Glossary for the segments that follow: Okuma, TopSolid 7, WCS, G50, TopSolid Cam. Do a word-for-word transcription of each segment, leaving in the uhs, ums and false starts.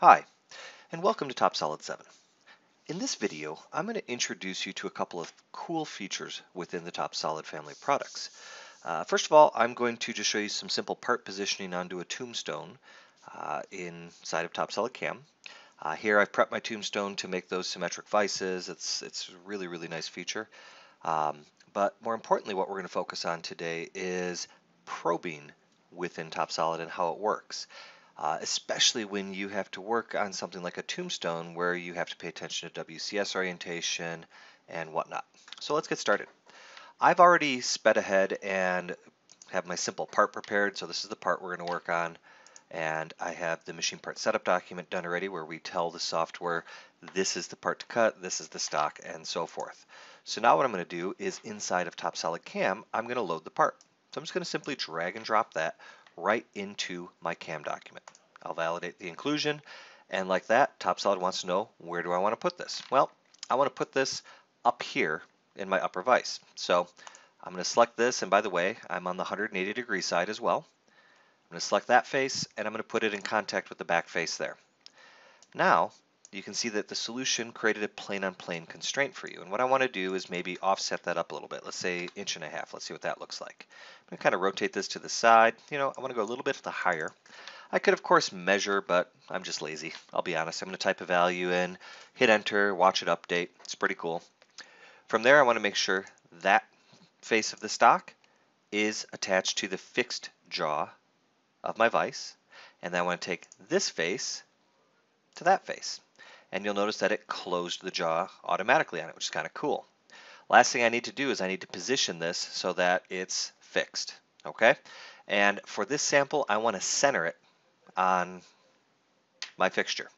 Hi, and welcome to TopSolid seven. In this video, I'm going to introduce you to a couple of cool features within the TopSolid family of products. Uh, first of all, I'm going to just show you some simple part positioning onto a tombstone uh, inside of TopSolid Cam. Uh, here I've prepped my tombstone to make those symmetric vices. It's, it's a really, really nice feature. Um, but more importantly, what we're going to focus on today is probing within TopSolid and how it works. Uh, especially when you have to work on something like a tombstone where you have to pay attention to W C S orientation and whatnot. So let's get started. I've already sped ahead and have my simple part prepared. So this is the part we're going to work on. And I have the machine part setup document done already where we tell the software this is the part to cut, this is the stock, and so forth. So now what I'm going to do is inside of TopSolid Cam, I'm going to load the part. So I'm just going to simply drag and drop that right into my CAM document. I'll validate the inclusion, and like that, TopSolid wants to know, where do I want to put this? Well, I want to put this up here in my upper vise. So I'm going to select this, and by the way, I'm on the one hundred eighty degree side as well. I'm going to select that face, and I'm going to put it in contact with the back face there. Now, you can see that the solution created a plane-on-plane constraint for you, and what I want to do is maybe offset that up a little bit. Let's say inch and a half. Let's see what that looks like. I'm going to kind of rotate this to the side. You know, I want to go a little bit to the higher. I could, of course, measure, but I'm just lazy. I'll be honest. I'm going to type a value in, hit enter, watch it update. It's pretty cool. From there, I want to make sure that face of the stock is attached to the fixed jaw of my vise, and then I want to take this face to that face. And you'll notice that it closed the jaw automatically on it, which is kind of cool. Last thing I need to do is I need to position this so that it's fixed, okay? And for this sample, I want to center it on my fixture.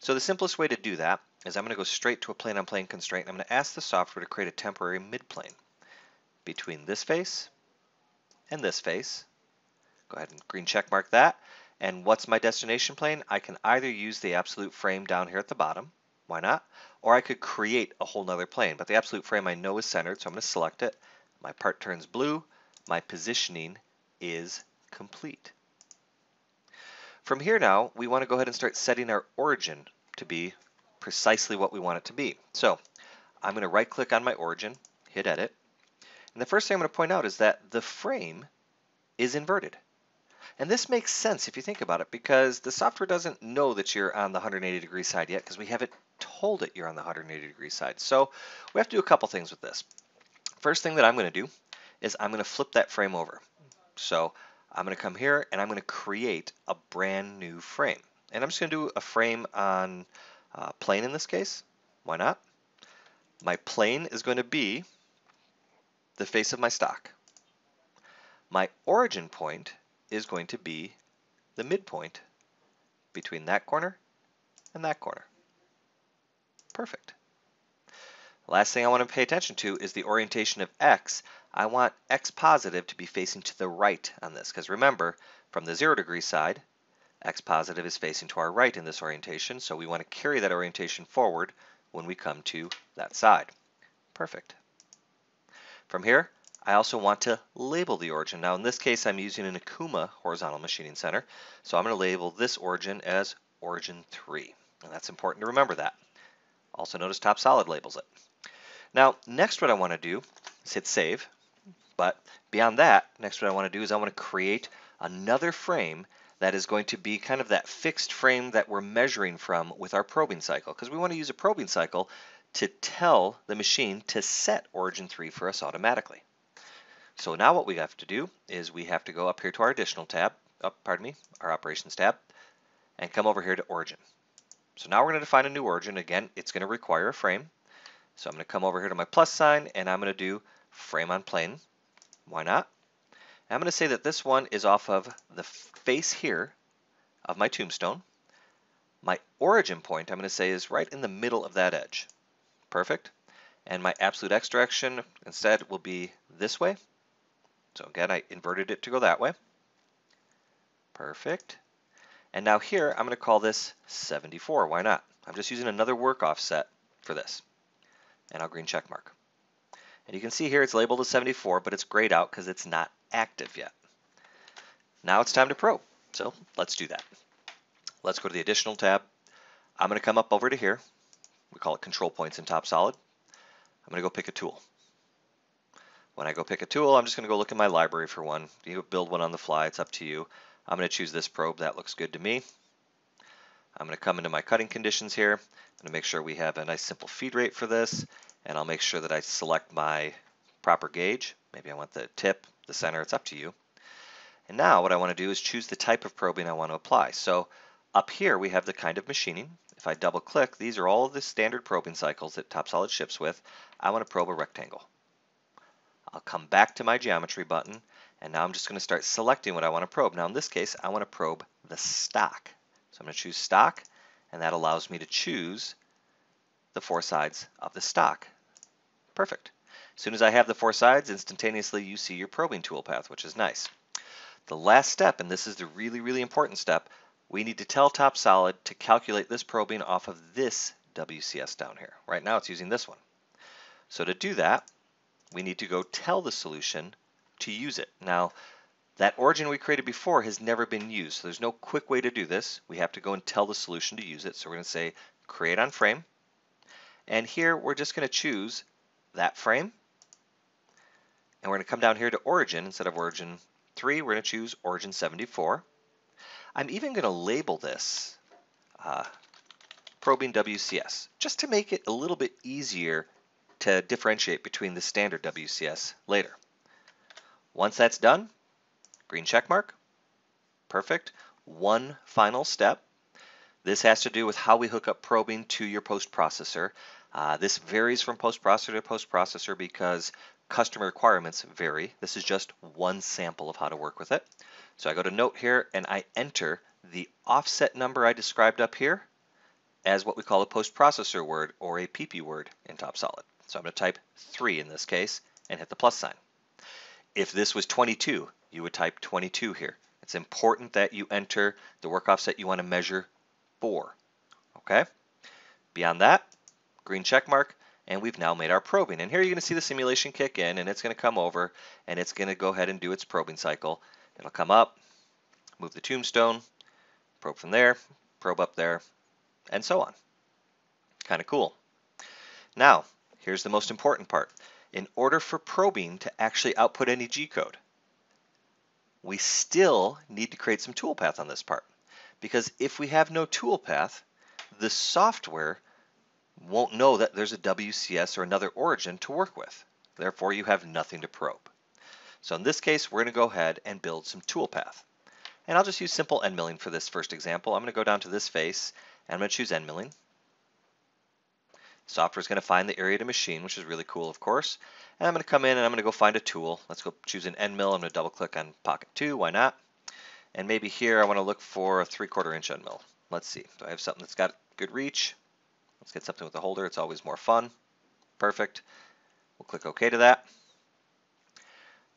So the simplest way to do that is I'm going to go straight to a plane-on-plane constraint, and I'm going to ask the software to create a temporary midplane between this face and this face. Go ahead and green check mark that. And what's my destination plane? I can either use the absolute frame down here at the bottom, why not? Or I could create a whole nother plane, but the absolute frame I know is centered, so I'm going to select it. My part turns blue. My positioning is complete. From here now, we want to go ahead and start setting our origin to be precisely what we want it to be. So I'm going to right click on my origin, hit edit. And the first thing I'm going to point out is that the frame is inverted. And this makes sense if you think about it, because the software doesn't know that you're on the one hundred eighty degree side yet, because we haven't told it you're on the one hundred eighty degree side. So we have to do a couple things with this. First thing that I'm going to do is I'm going to flip that frame over. So I'm going to come here and I'm going to create a brand new frame. And I'm just going to do a frame on uh, plane in this case. Why not? My plane is going to be the face of my stock. My origin point is going to be the midpoint between that corner and that corner. Perfect. Last thing I want to pay attention to is the orientation of X. I want X positive to be facing to the right on this, because remember, from the zero degree side, X positive is facing to our right in this orientation, so we want to carry that orientation forward when we come to that side. Perfect. From here, I also want to label the origin. Now in this case, I'm using an Okuma horizontal machining center. So I'm going to label this origin as origin three. And that's important to remember that. Also notice TopSolid labels it. Now next what I want to do is hit save. But beyond that, next what I want to do is I want to create another frame that is going to be kind of that fixed frame that we're measuring from with our probing cycle. Because we want to use a probing cycle to tell the machine to set origin three for us automatically. So now what we have to do is we have to go up here to our additional tab, oh, pardon me, our operations tab, and come over here to origin. So now we're going to define a new origin. Again, it's going to require a frame. So I'm going to come over here to my plus sign, and I'm going to do frame on plane. Why not? And I'm going to say that this one is off of the face here of my tombstone. My origin point, I'm going to say, is right in the middle of that edge. Perfect. And my absolute X direction instead will be this way. So again, I inverted it to go that way. Perfect. And now here, I'm going to call this seventy-four. Why not? I'm just using another work offset for this. And I'll green check mark. And you can see here it's labeled as seventy-four, but it's grayed out because it's not active yet. Now it's time to probe. So let's do that. Let's go to the additional tab, I'm going to come up over to here. We call it control points in TopSolid. I'm going to go pick a tool. When I go pick a tool, I'm just going to go look in my library for one. You build one on the fly. It's up to you. I'm going to choose this probe. That looks good to me. I'm going to come into my cutting conditions here. I'm going to make sure we have a nice simple feed rate for this. And I'll make sure that I select my proper gauge. Maybe I want the tip, the center. It's up to you. And now what I want to do is choose the type of probing I want to apply. So up here we have the kind of machining. If I double click, these are all of the standard probing cycles that TopSolid ships with. I want to probe a rectangle. I'll come back to my geometry button, and now I'm just going to start selecting what I want to probe. Now in this case, I want to probe the stock. So I'm going to choose stock, and that allows me to choose the four sides of the stock. Perfect. As soon as I have the four sides, instantaneously you see your probing toolpath, which is nice. The last step, and this is the really, really important step, we need to tell TopSolid to calculate this probing off of this W C S down here. Right now it's using this one. So to do that, we need to go tell the solution to use it. Now, that origin we created before has never been used, so there's no quick way to do this. We have to go and tell the solution to use it. So we're going to say create on frame. And here we're just going to choose that frame. And we're going to come down here to origin. Instead of origin three, we're going to choose origin seventy-four. I'm even going to label this uh, probing W C S just to make it a little bit easier to differentiate between the standard W C S later. Once that's done, green check mark, perfect. One final step. This has to do with how we hook up probing to your post processor. Uh, this varies from post processor to post processor because customer requirements vary. This is just one sample of how to work with it. So I go to note here and I enter the offset number I described up here as what we call a post processor word or a P P word in TopSolid. So I'm going to type three in this case and hit the plus sign. If this was twenty-two, you would type twenty-two here. It's important that you enter the work offset you want to measure for. Okay? Beyond that, green check mark, and we've now made our probing. And here you're going to see the simulation kick in, and it's going to come over, and it's going to go ahead and do its probing cycle. It'll come up, move the tombstone, probe from there, probe up there, and so on. Kind of cool. Now, here's the most important part. In order for probing to actually output any G-code, we still need to create some toolpath on this part. Because if we have no toolpath, the software won't know that there's a W C S or another origin to work with. Therefore, you have nothing to probe. So in this case, we're going to go ahead and build some toolpath. And I'll just use simple end milling for this first example. I'm going to go down to this face, and I'm going to choose end milling. Software is going to find the area to machine, which is really cool, of course. And I'm going to come in and I'm going to go find a tool. Let's go choose an end mill. I'm going to double click on pocket two. Why not? And maybe here I want to look for a three quarter inch end mill. Let's see. Do I have something that's got good reach? Let's get something with a holder. It's always more fun. Perfect. We'll click OK to that.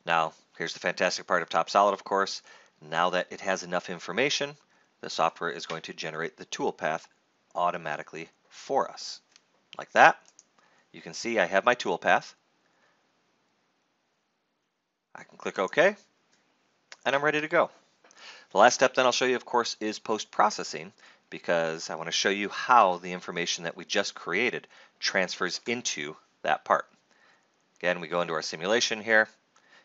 Now, here's the fantastic part of TopSolid, of course. Now that it has enough information, the software is going to generate the toolpath automatically for us. Like that. You can see I have my toolpath. I can click OK, and I'm ready to go. The last step then I'll show you, of course, is post-processing, because I want to show you how the information that we just created transfers into that part. Again, we go into our simulation here.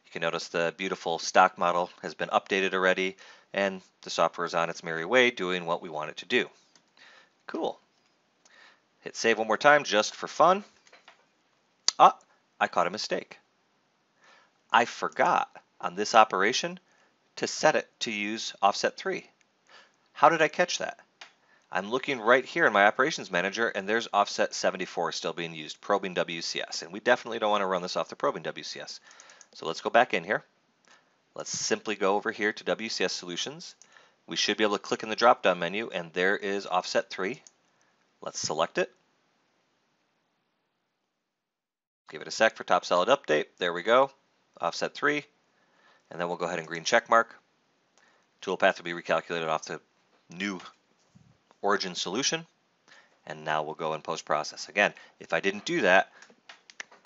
You can notice the beautiful stock model has been updated already, and the software is on its merry way doing what we want it to do. Cool. Hit save one more time just for fun. Ah, I caught a mistake. I forgot on this operation to set it to use offset three. How did I catch that? I'm looking right here in my operations manager and there's offset seventy-four still being used, probing W C S. And we definitely don't want to run this off the probing W C S. So let's go back in here. Let's simply go over here to W C S solutions. We should be able to click in the drop down menu and there is offset three. Let's select it. Give it a sec for TopSolid update. There we go. Offset three. And then we'll go ahead and green check mark. Toolpath will be recalculated off the new origin solution. And now we'll go and post process. Again, if I didn't do that,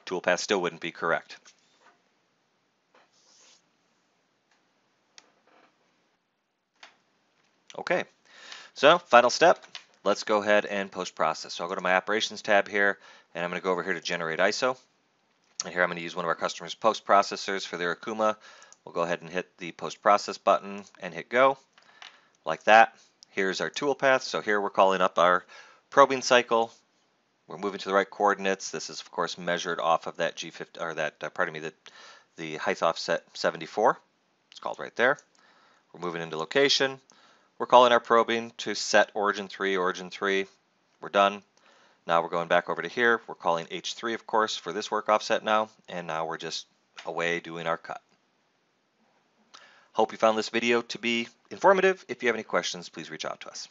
toolpath still wouldn't be correct. Okay. So final step. let's go ahead and post-process. So I'll go to my operations tab here, and I'm going to go over here to generate I S O. And here I'm going to use one of our customers' post-processors for their Okuma. We'll go ahead and hit the post-process button and hit go, like that. Here's our toolpath. So here we're calling up our probing cycle. We're moving to the right coordinates. This is, of course, measured off of that G fifty, or that, uh, pardon me, the, the height offset seventy-four. It's called right there. We're moving into location. We're calling our probing to set origin three, origin three. We're done. Now we're going back over to here. We're calling H three, of course, for this work offset now. And now we're just away doing our cut. Hope you found this video to be informative. If you have any questions, please reach out to us.